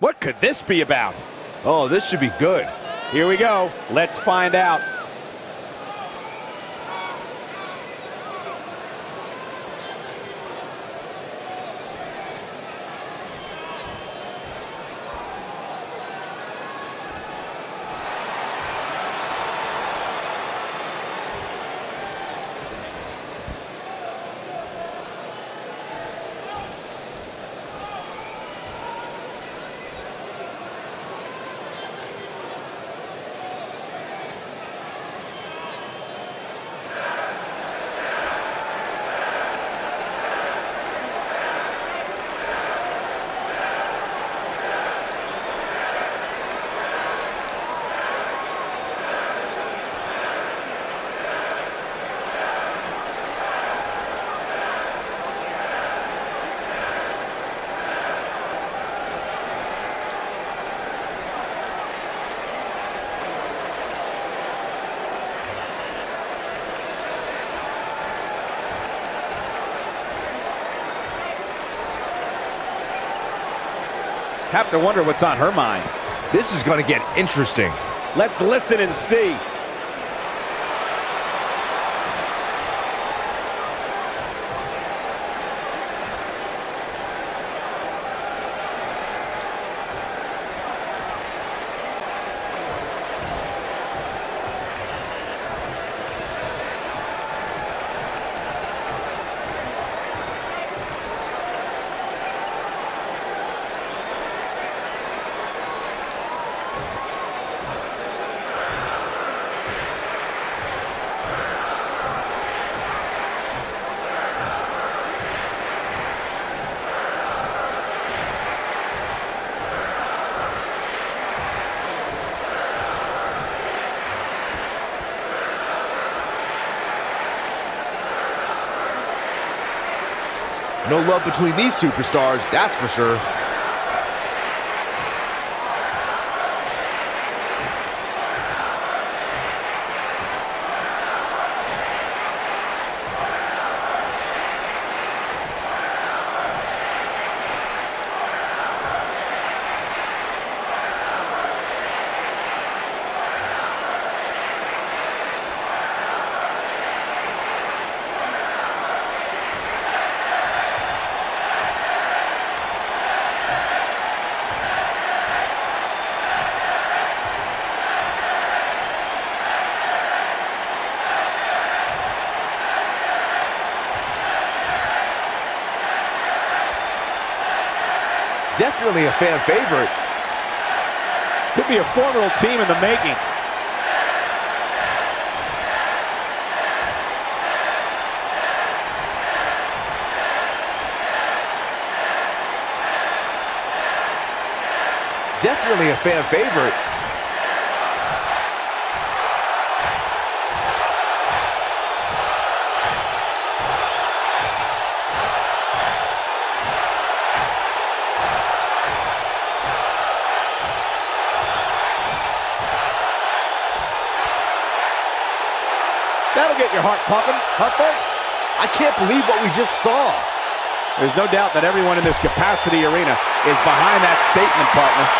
What could this be about? Oh, this should be good. Here we go. Let's find out. Have to wonder what's on her mind. This is going to get interesting. Let's listen and see. No love between these superstars, that's for sure. Definitely a fan favorite. Could be a formidable team in the making. Definitely a fan favorite. That'll get your heart pumping, huh, folks? I can't believe what we just saw. There's no doubt that everyone in this capacity arena is behind that statement, partner.